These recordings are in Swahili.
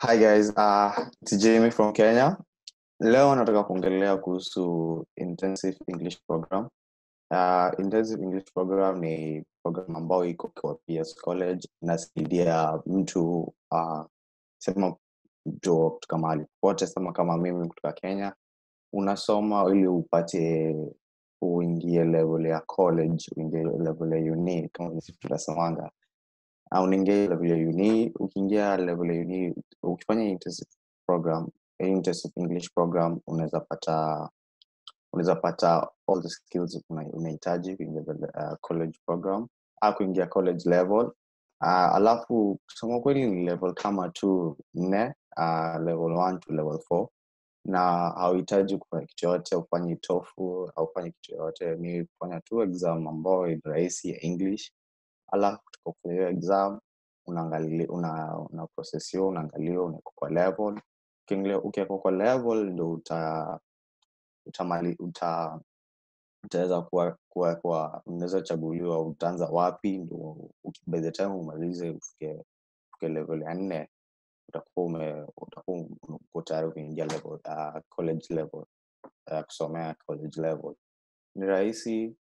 Hi guys, it's Jamie from Kenya. Leo nataka kuongelea kuhusu intensive English program. Intensive English program ni program ambayo iko kwa Pierce College, inasaidia mtu sema mtu kama alipote sema kama mimi kutoka Kenya, unasoma ili upate uingie level ya college, uingie level ya uni kama sisi tunasemanga. Unaingia level ya uni, ukiingia level ya uni, ukifanya intensive English program, unaweza pata all the skills unahitaji kuingia college program, kuingia college level. Alafu kusema kweli ni level kama tu nne, level 1 to level 4, na hauhitaji kufanya kitu yote, ufanye TOEFL, ufanye kitu yote, ni kufanya tu exam ambayo ni rahisi ya English. Alafu kutoka exam unaangalia una process hiyo, unaangalia uko kwa level. Kingelea ukiwa kwa level ndio utaweza kuwa unaweza chaguliwa utaanza wapi, ndio by the time umalize ufike level ya 4 utakuwa tayari kuingia level college level, kusomea college level. Ni rahisi.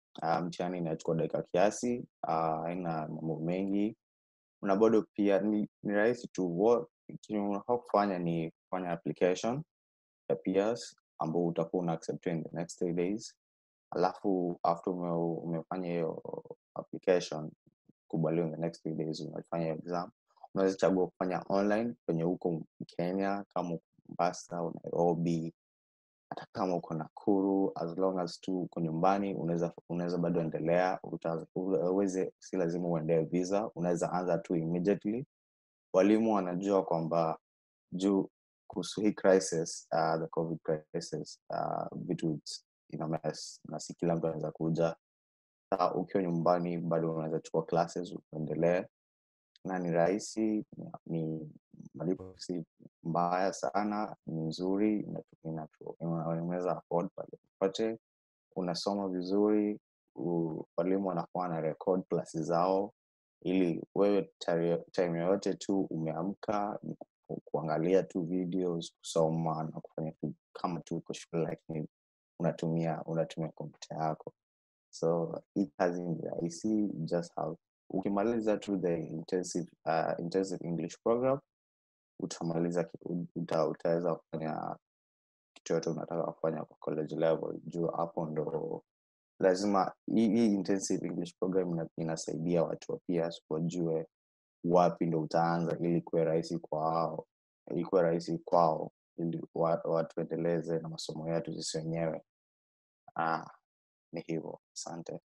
Mtihani inachukua dakika kiasi, haina mambo mengi. Una bado pia ni rahisi tu work. Kufanya ni kufanya application ya Pierce ambapo utakuwa una accept in the next 3 days. Alafu after umefanya hiyo application kubaliwa in the next 3 days unafanya exam. Unaweza chagua kufanya online kwenye huko Kenya kama Mombasa au Nairobi. Hata kama uko Nakuru, as long as tu uko nyumbani unaweza bado endelea, utaweza, si lazima uende visa, unaweza anza tu immediately. Walimu wanajua kwamba juu kuhusu hii crisis, the COVID crisis, vitu ina mess na si kila mtu anaweza kuja. Sasa ukiwa nyumbani bado unaweza chukua classes uendelee, na ni rahisi, ni malipo si mbaya sana, ni nzuri, unaweza afford pale. Upate unasoma vizuri, walimu wanakuwa na record classes zao ili wewe time yote tu umeamka kuangalia tu videos, kusoma na kufanya kama tu uko shule, lakini unatumia kompyuta yako. So it has been easy, just how ukimaliza tu the intensive English program utaweza kufanya kitu yote unataka kufanya kwa college level. Juu hapo ndo lazima hii intensive English program inasaidia watu wa Pierce wajue wapi ndo utaanza ili kuwe rahisi kwao ili watu endeleze na masomo yetu sisi wenyewe. Ni hivyo, asante.